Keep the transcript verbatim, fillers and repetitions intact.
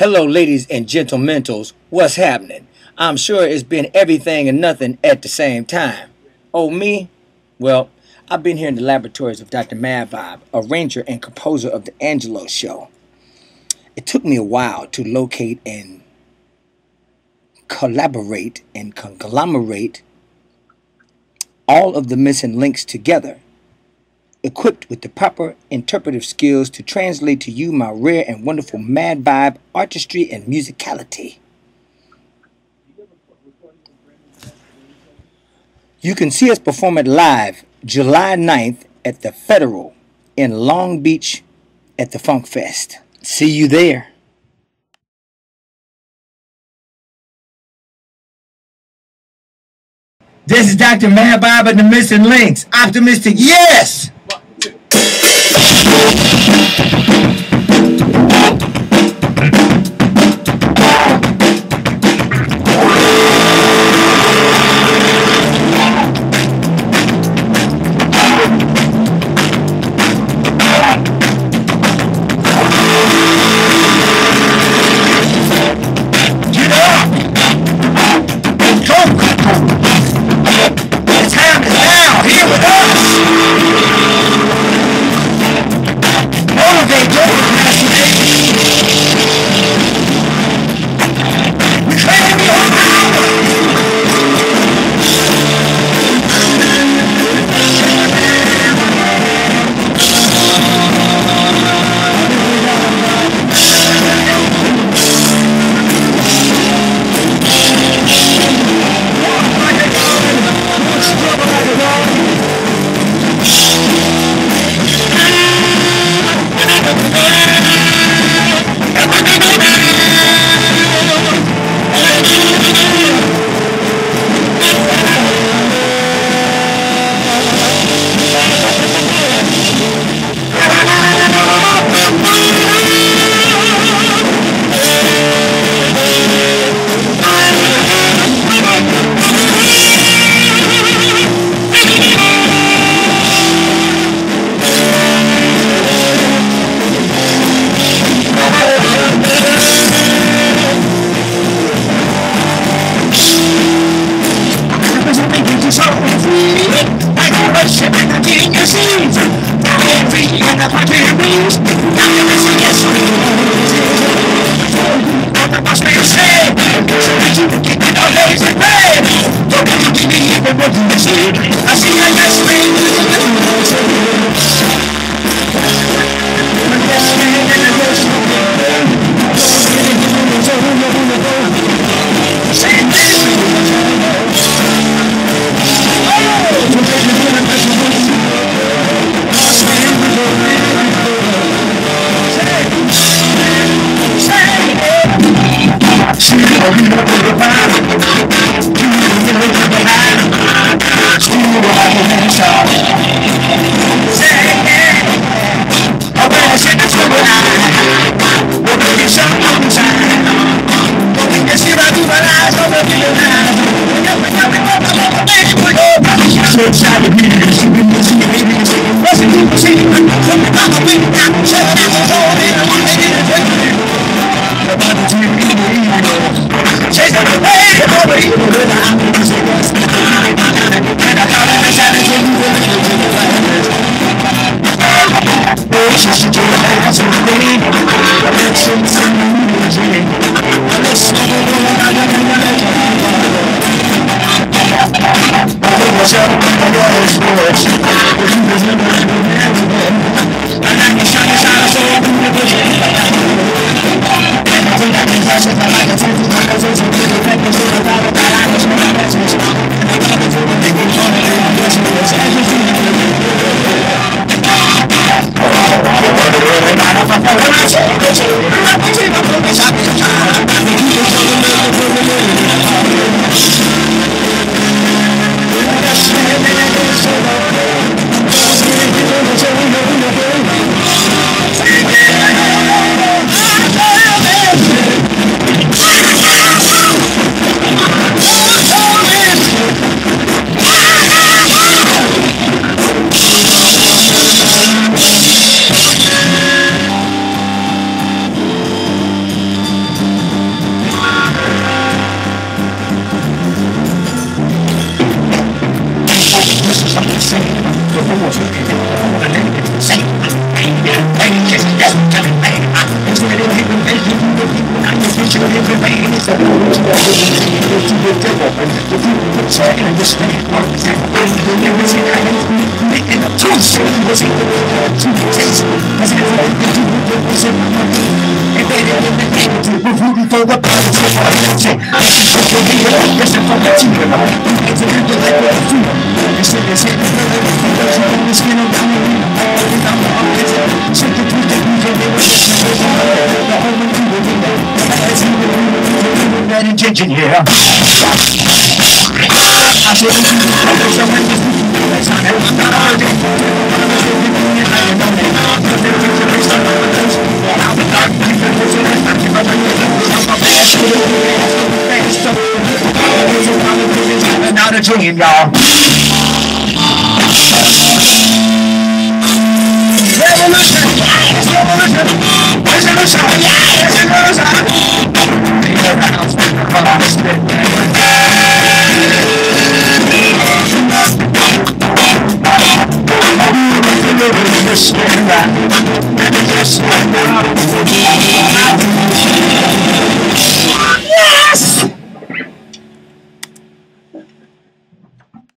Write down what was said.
Hello, ladies and gentlementals. What's happening? I'm sure it's been everything and nothing at the same time. Oh, me? Well, I've been here in the laboratories of Doctor MaddVibe, arranger and composer of The Angelo Show. It took me a while to locate and collaborate and conglomerate all of the missing links together, equipped with the proper interpretive skills to translate to you my rare and wonderful MaddVibe artistry and musicality. You can see us perform it live July ninth at the Federal in Long Beach at the Funk Fest. See you there. This is Doctor MaddVibe and the Missing Links. Optimistic, yes! that yeah. I'm not a dream, y'all. Revolution, yes, revolution. Resolution, yes, resolution. I'm not